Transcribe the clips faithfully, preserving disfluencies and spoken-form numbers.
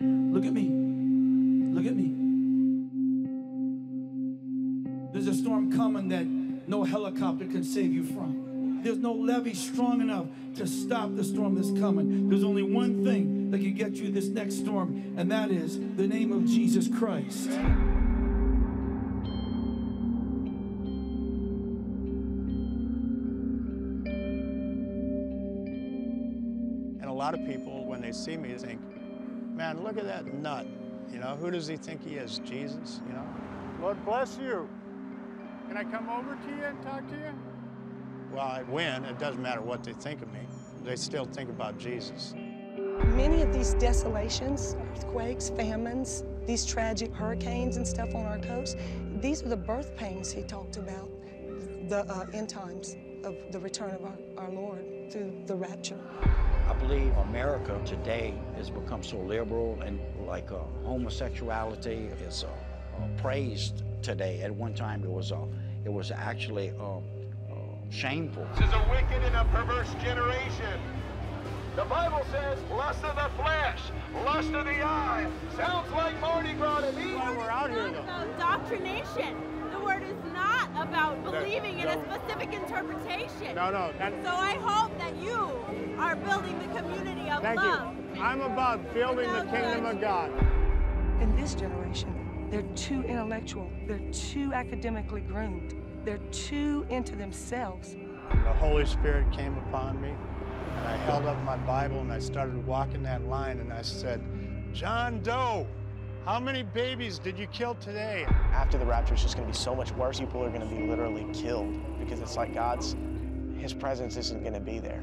Look at me. Look at me. There's a storm coming that no helicopter can save you from. There's no levee strong enough to stop the storm that's coming. There's only one thing that can get you this next storm, and that is the name of Jesus Christ. And a lot of people, when they see me, think, man, look at that nut. You know, who does he think he is? Jesus, you know? Lord bless you. Can I come over to you and talk to you? Well, I win. It doesn't matter what they think of me. They still think about Jesus. Many of these desolations, earthquakes, famines, these tragic hurricanes and stuff on our coast, these are the birth pains he talked about, the uh, end times of the return of our, our Lord through the rapture. I believe America today has become so liberal, and like uh, homosexuality is uh, uh, praised today. At one time, it was uh, it was actually uh, uh, shameful. This is a wicked and a perverse generation. The Bible says, lust of the flesh, lust of the eye. Sounds like Mardi Gras to me. Why we're out here, though? Indoctrination. The word is not about believing in a specific interpretation. No, no. So I hope that you are building the community of Thank love. Thank you. I'm about building the kingdom of God. In this generation, they're too intellectual. They're too academically groomed. They're too into themselves. The Holy Spirit came upon me, and I held up my Bible, and I started walking that line, and I said, John Doe, how many babies did you kill today? After the rapture, it's just going to be so much worse. People are going to be literally killed because it's like God's, his presence isn't going to be there.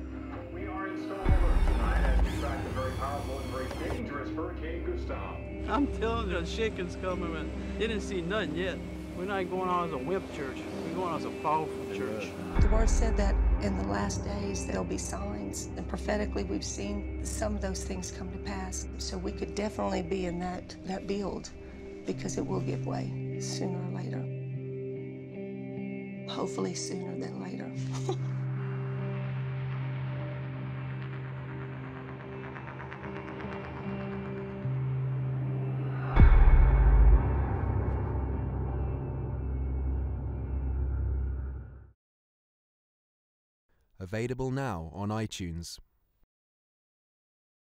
We are in storm alert tonight as we track the very powerful and very dangerous Hurricane Gustav. I'm telling you, the shaking's coming, man. They didn't see nothing yet. We're not going on as a wimp church. We're going on as a powerful church. The word said that in the last days, there'll be signs. And prophetically, we've seen some of those things come to pass. So we could definitely be in that, that build, because it will give way sooner or later. Hopefully sooner than later. Available now on iTunes.